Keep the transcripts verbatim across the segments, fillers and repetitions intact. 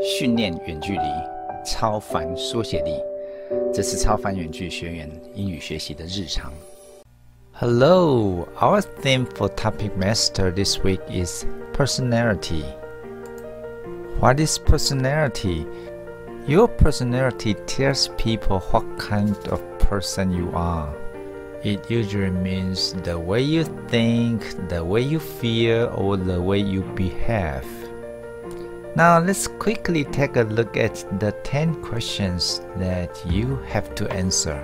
训练远距离，超凡缩写力。这是超凡远距学员英语学习的日常。Hello, our theme for Topicmaster this week is personality. What is personality? Your personality tells people what kind of person you are. It usually means the way you think, the way you feel, or the way you behave. Now let's quickly take a look at the ten questions that you have to answer.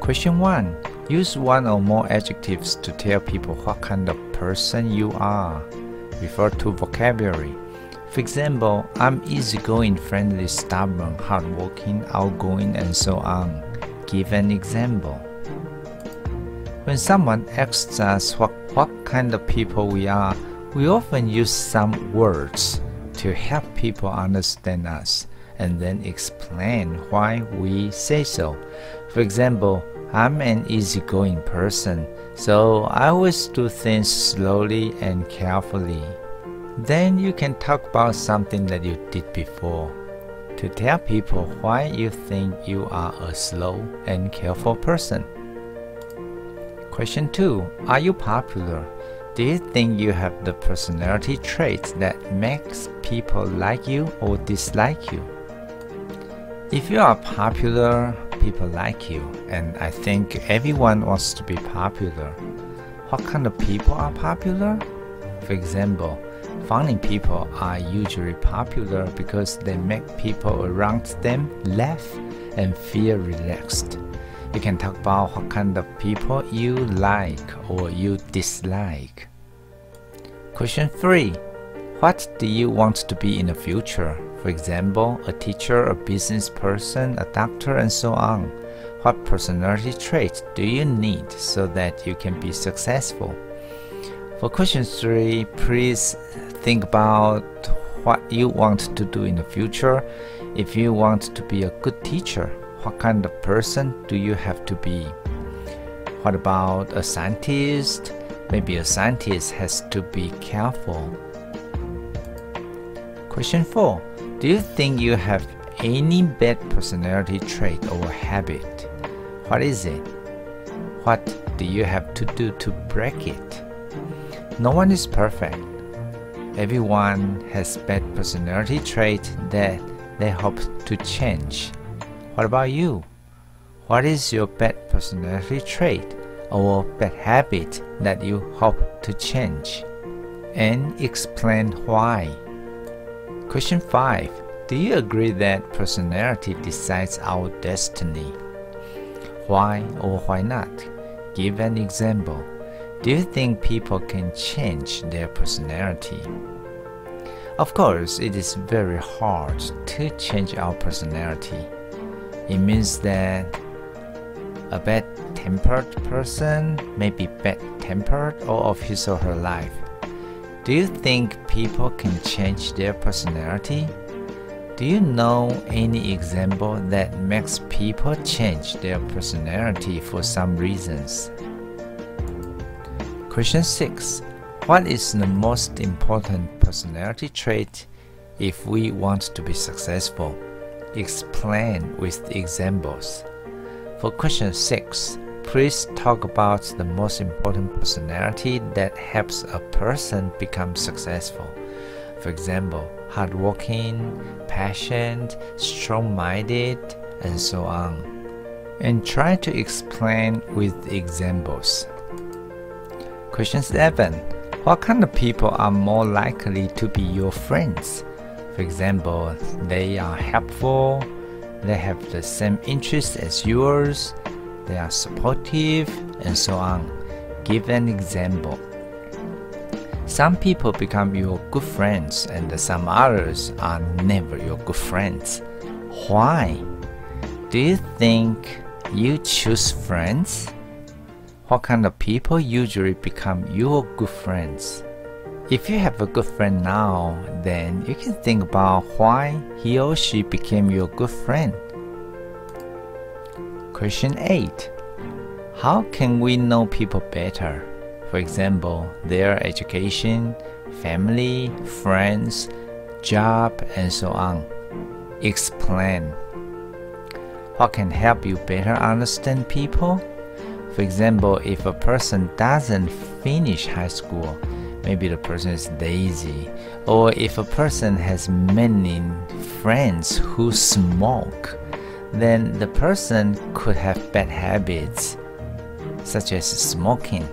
Question one. Use one or more adjectives to tell people what kind of person you are. Refer to vocabulary. For example, I'm easygoing, friendly, stubborn, hardworking, outgoing, and so on. Give an example. When someone asks us what, what kind of people we are, we often use some words to help people understand us and then explain why we say so. For example, I'm an easygoing person, so I always do things slowly and carefully. Then you can talk about something that you did before to tell people why you think you are a slow and careful person. Question two. Are you popular? Do you think you have the personality traits that makes people like you or dislike you? If you are popular, people like you, and I think everyone wants to be popular. What kind of people are popular? For example, funny people are usually popular because they make people around them laugh and feel relaxed. You can talk about what kind of people you like or you dislike. Question three. What do you want to be in the future? For example, a teacher, a business person, a doctor, and so on. What personality traits do you need so that you can be successful? For question three, please think about what you want to do in the future. If you want to be a good teacher, what kind of person do you have to be? What about a scientist? Maybe a scientist has to be careful. Question four. Do you think you have any bad personality trait or habit? What is it? What do you have to do to break it? No one is perfect. Everyone has bad personality traits that they hope to change. What about you? What is your bad personality trait or bad habit that you hope to change? And explain why. Question five. Do you agree that personality decides our destiny? Why or why not? Give an example. Do you think people can change their personality? Of course, it is very hard to change our personality. It means that a bad-tempered person may be bad-tempered all of his or her life. Do you think people can change their personality? Do you know any example that makes people change their personality for some reasons? Question six. What is the most important personality trait if we want to be successful? Explain with examples. For question six, please talk about the most important personality that helps a person become successful. For example, hardworking, patient, strong-minded, and so on. And try to explain with examples. Question seven. What kind of people are more likely to be your friends? For example, they are helpful, they have the same interests as yours, they are supportive, and so on. Give an example. Some people become your good friends and some others are never your good friends. Why? Do you think you choose friends? What kind of people usually become your good friends? If you have a good friend now, then you can think about why he or she became your good friend. Question eight. How can we know people better? For example, their education, family, friends, job, and so on. Explain. What can help you better understand people? For example, if a person doesn't finish high school, maybe the person is lazy, or if a person has many friends who smoke, then the person could have bad habits, such as smoking.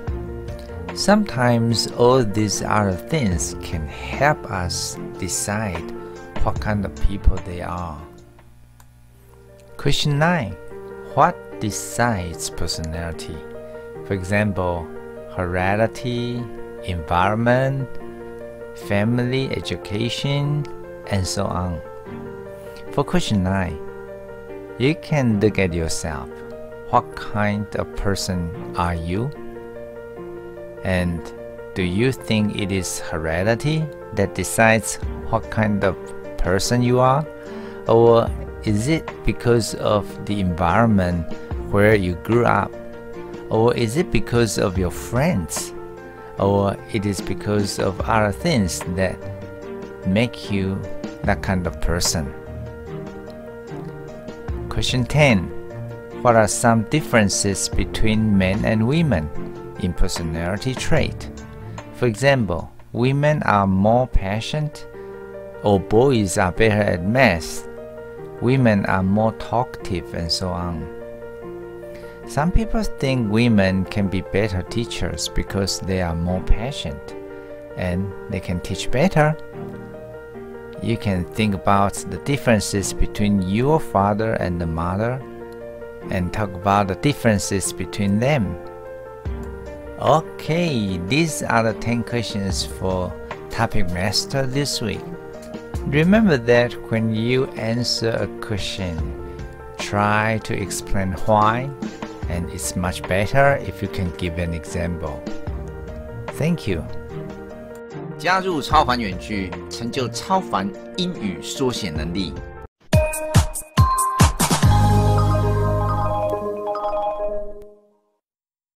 Sometimes all these other things can help us decide what kind of people they are. Question nine. What decides personality? For example, heredity, environment, family, education, and so on. For question nine, you can look at yourself. What kind of person are you? And do you think it is heredity that decides what kind of person you are? Or is it because of the environment where you grew up? Or is it because of your friends? Or it is because of other things that make you that kind of person? Question ten. What are some differences between men and women in personality trait? For example, women are more patient, or boys are better at math. Women are more talkative, and so on. Some people think women can be better teachers because they are more patient and they can teach better. You can think about the differences between your father and the mother and talk about the differences between them. Okay, these are the ten questions for Topicmaster this week. Remember that when you answer a question, try to explain why, and it's much better if you can give an example. Thank you. 加入超凡远距，成就超凡英语缩写能力。